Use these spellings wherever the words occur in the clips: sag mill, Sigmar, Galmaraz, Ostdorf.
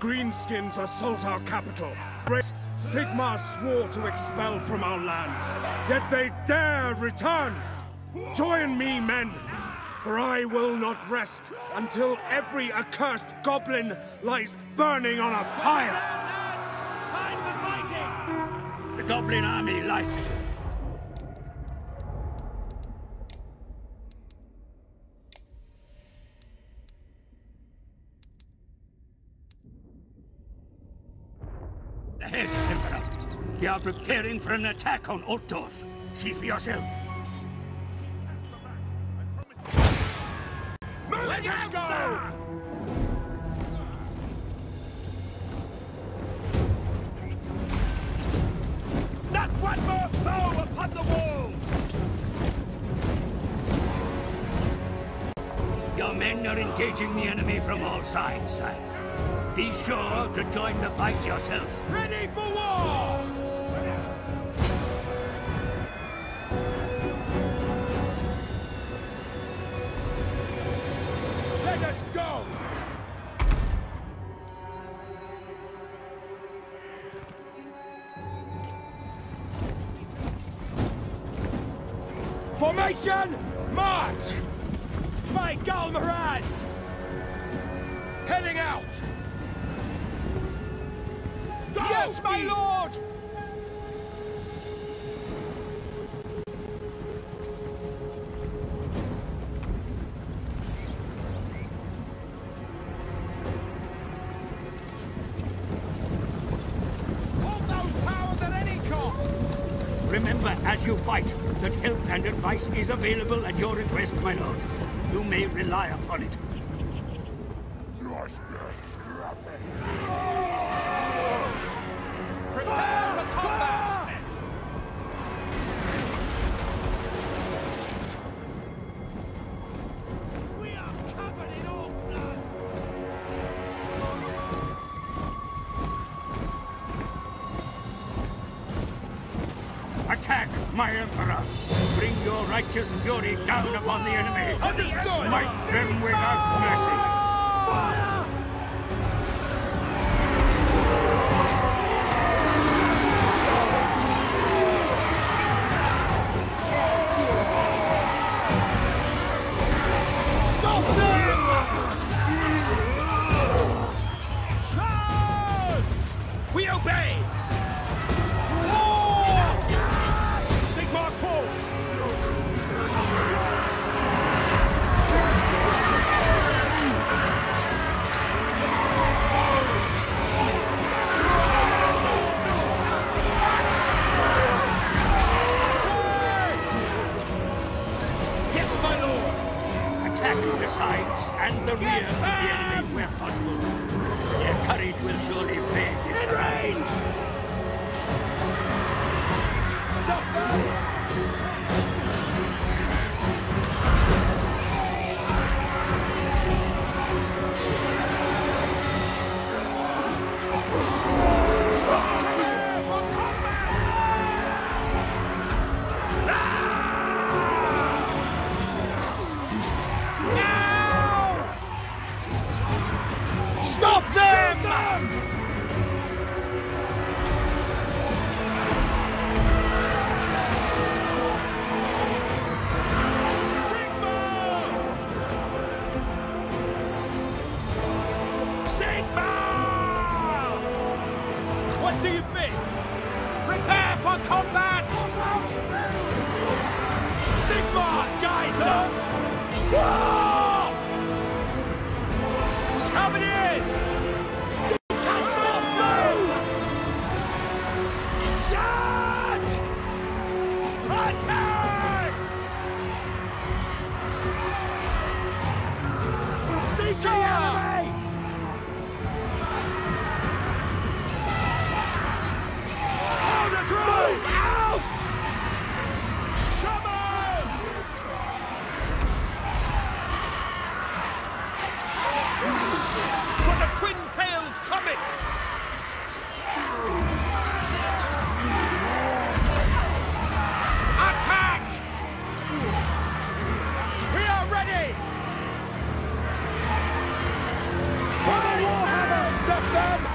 Greenskins assault our capital. Sigmar swore to expel from our lands, yet they dare return. Join me, men, for I will not rest until every accursed goblin lies burning on a pyre. Time for fighting! The goblin army lies. The heads, Emperor. They are preparing for an attack on Ostdorf. See for yourself. Let's go! Sir! Not one more foe upon the walls! Your men are engaging the enemy from all sides, sire. Be sure to join the fight yourself. Ready for war! Let us go! Formation, march! By Galmaraz! Heading out! Go, yes, my lord! Hold those towers at any cost! Remember, as you fight, that help and advice is available at your request, my lord. You may rely upon it. Attack, my Emperor! Bring your righteous fury down upon the enemy! Understood! Smite them without mercy! Fire! Stop them! Charge! We obey! Sides and the rear of the enemy where possible. Their courage will surely fade its range. Stop them! Sigmar! What do you think? Prepare for combat! Sigmar guides us! War! Come it is! Touch not move! Charge! Attack! Sigmar! them!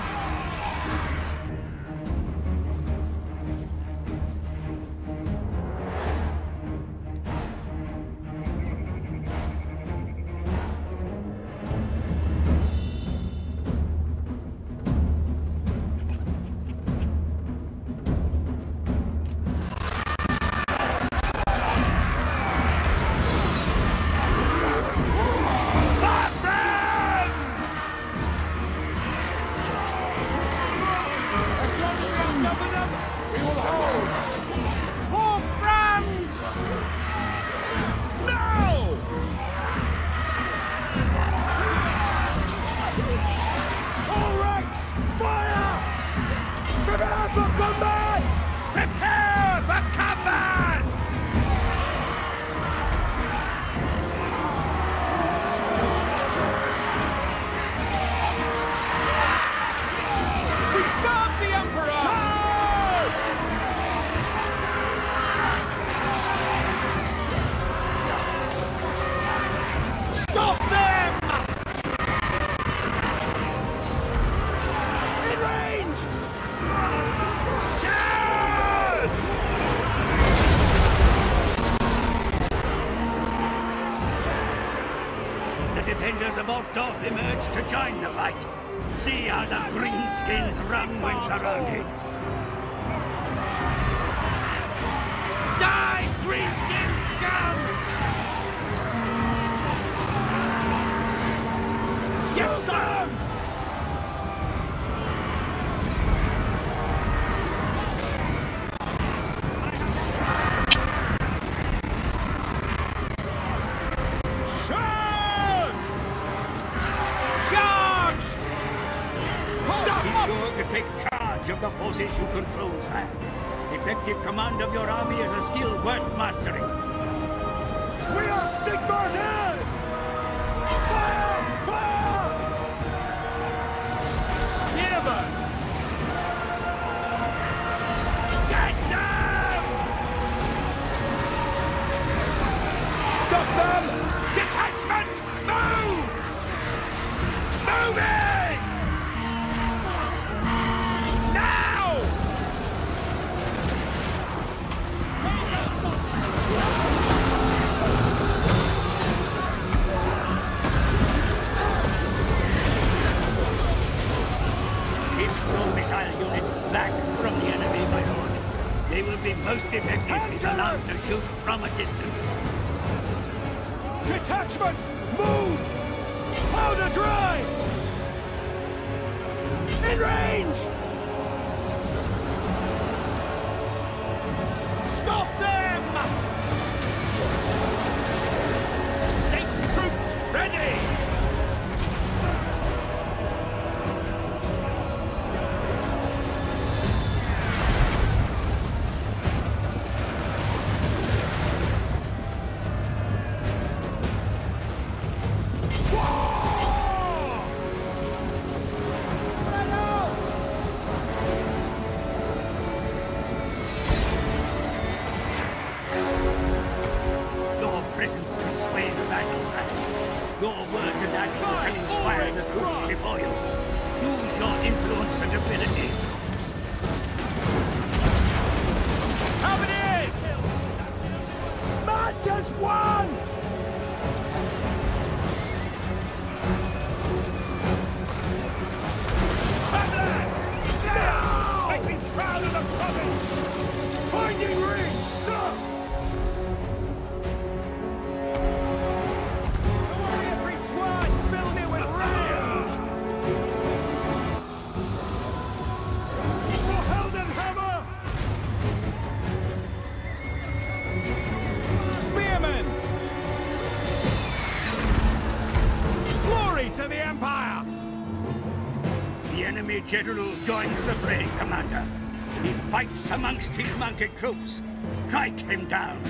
Ostdorf emerged to join the fight. See how the greenskins run when surrounded. Die, greenskin scum! Yes, sir! You control, sire. Effective command of your army is a skill worth mastering. We are Sigmar's heirs! Fire! Fire! Spearman! Get them! Stop them! Detachment! Move! Move it! They will be most effective if allowed to shoot from a distance. Detachments, move! Powder dry! In range! Stop them! State troops ready! General joins the fray, Commander. He fights amongst his mounted troops. Strike him down.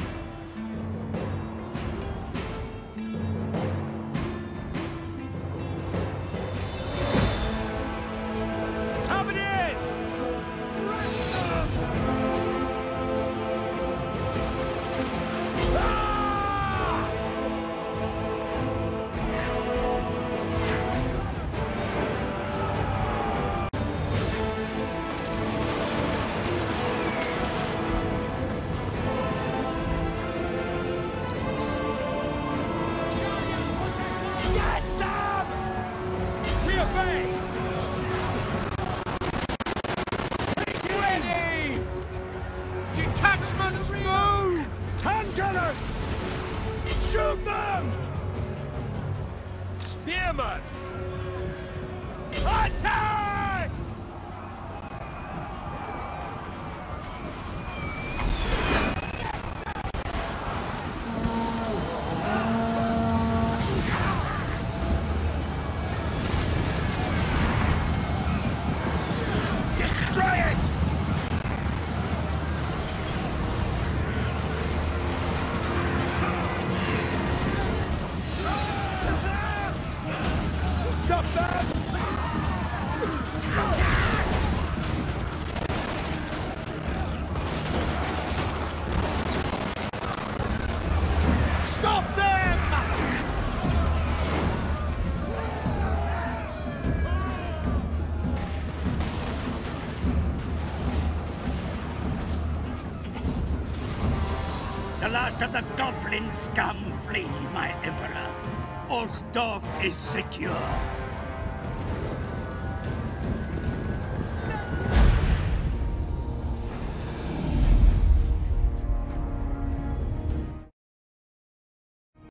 Shoot them! Spearman! Attack! Destroy it! Stop that! Stop them! The last of the goblin scum flee, my Emperor. Ostdorf is secure.